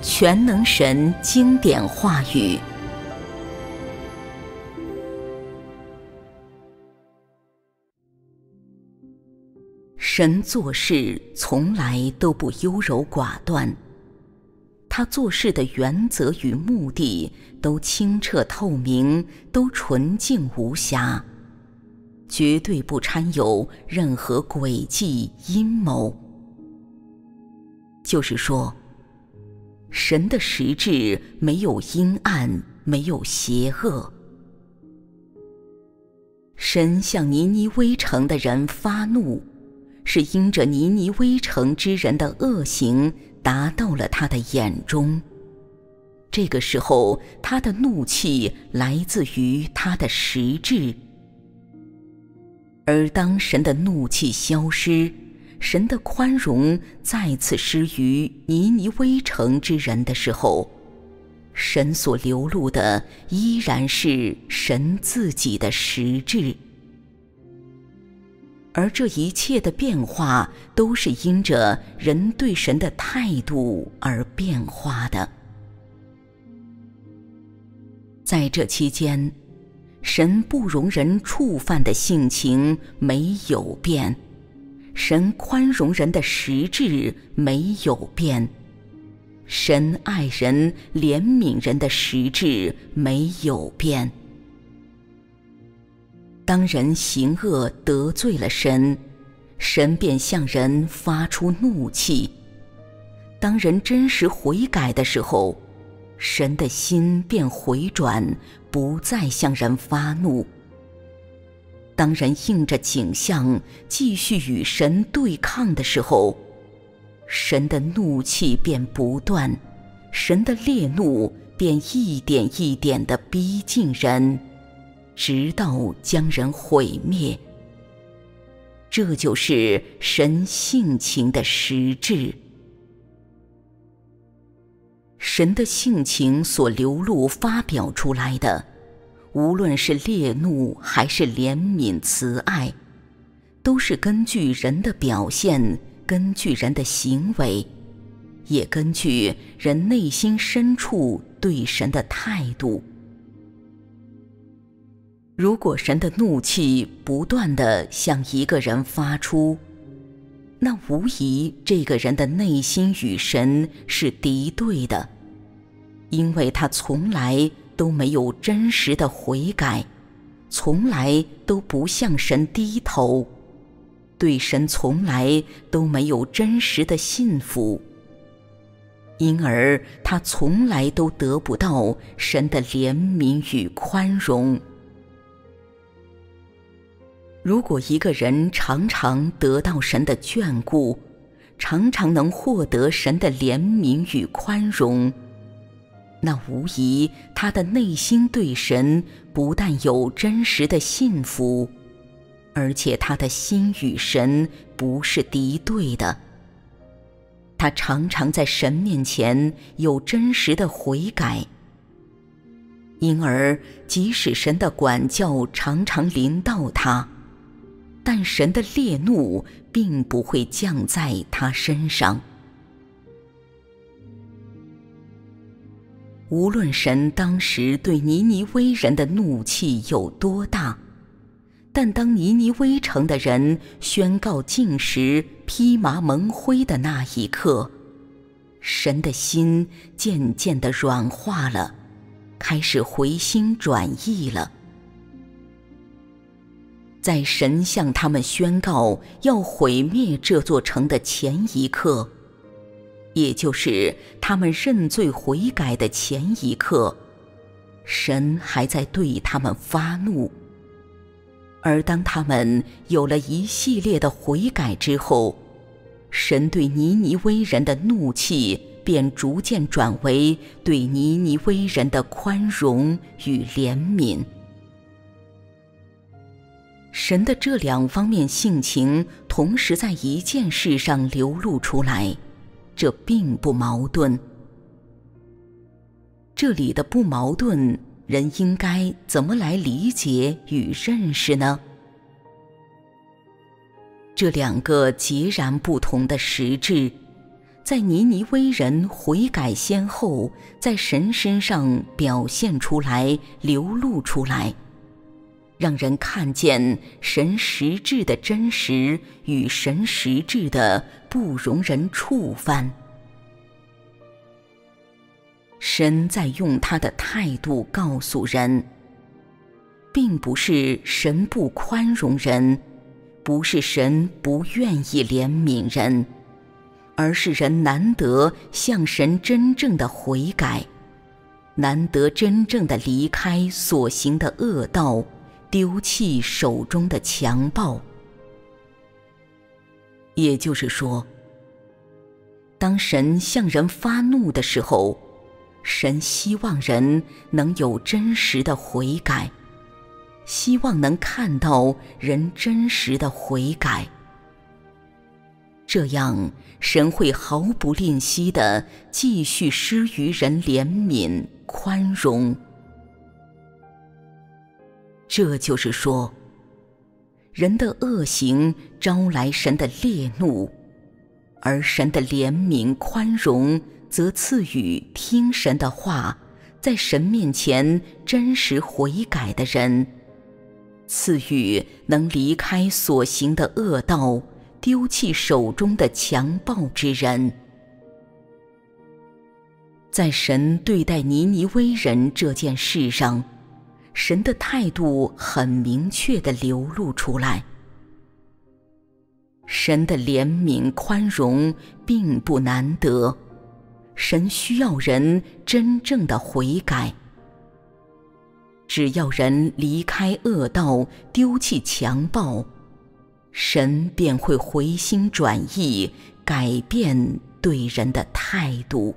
全能神经典话语。神做事从来都不优柔寡断，他做事的原则与目的都清澈透明，都纯净无瑕，绝对不掺有任何诡计阴谋。就是说，神的实质没有阴暗，没有邪恶。神向尼尼微城的人发怒，是因着尼尼微城之人的恶行达到了他的眼中。这个时候，他的怒气来自于他的实质。而当神的怒气消失，神的宽容再次施于尼尼微城之人的时候，神所流露的依然是神自己的实质。而这一切的变化都是因着人对神的态度而变化的。在这期间，神不容人触犯的性情没有变，神宽容人的实质没有变，神爱人怜悯人的实质没有变。当人行恶得罪了神，神便向人发出怒气；当人真实悔改的时候，神的心便回转，不再向人发怒。当人应着景象继续与神对抗的时候，神的怒气便不断，神的烈怒便一点一点地逼近人，直到将人毁灭。这就是神性情的实质。神的性情所流露发表出来的，无论是烈怒还是怜悯慈爱，都是根据人的表现，根据人的行为，也根据人内心深处对神的态度。如果神的怒气不断地向一个人发出，那无疑这个人的内心与神是敌对的，因为他从来都没有真实的悔改，从来都不向神低头，对神从来都没有真实的信服，因而他从来都得不到神的怜悯与宽容。如果一个人常常得到神的眷顾，常常能获得神的怜悯与宽容，那无疑他的内心对神不但有真实的信服，而且他的心与神不是敌对的。他常常在神面前有真实的悔改，因而即使神的管教常常临到他，但神的烈怒并不会降在他身上。无论神当时对尼尼微人的怒气有多大，但当尼尼微城的人宣告禁食、披麻蒙灰的那一刻，神的心渐渐地软化了，开始回心转意了。在神向他们宣告要毁灭这座城的前一刻，也就是他们认罪悔改的前一刻，神还在对他们发怒。而当他们有了一系列的悔改之后，神对尼尼微人的怒气便逐渐转为对尼尼微人的宽容与怜悯。神的这两方面性情同时在一件事上流露出来，这并不矛盾。这里的不矛盾，人应该怎么来理解与认识呢？这两个截然不同的实质，在尼尼微人悔改先后，在神身上表现出来、流露出来，让人看见神实质的真实与神实质的不容人触犯。神在用他的态度告诉人，并不是神不宽容人，不是神不愿意怜悯人，而是人难得向神真正的悔改，难得真正的离开所行的恶道，丢弃手中的强暴。也就是说，当神向人发怒的时候，神希望人能有真实的悔改，希望能看到人真实的悔改。这样，神会毫不吝惜地继续施于人怜悯、宽容。这就是说，人的恶行招来神的烈怒，而神的怜悯、宽容则赐予听神的话、在神面前真实悔改的人，赐予能离开所行的恶道、丢弃手中的强暴之人。在神对待尼尼微人这件事上，神的态度很明确地流露出来。神的怜悯宽容并不难得，神需要人真正的悔改。只要人离开恶道，丢弃强暴，神便会回心转意，改变对人的态度。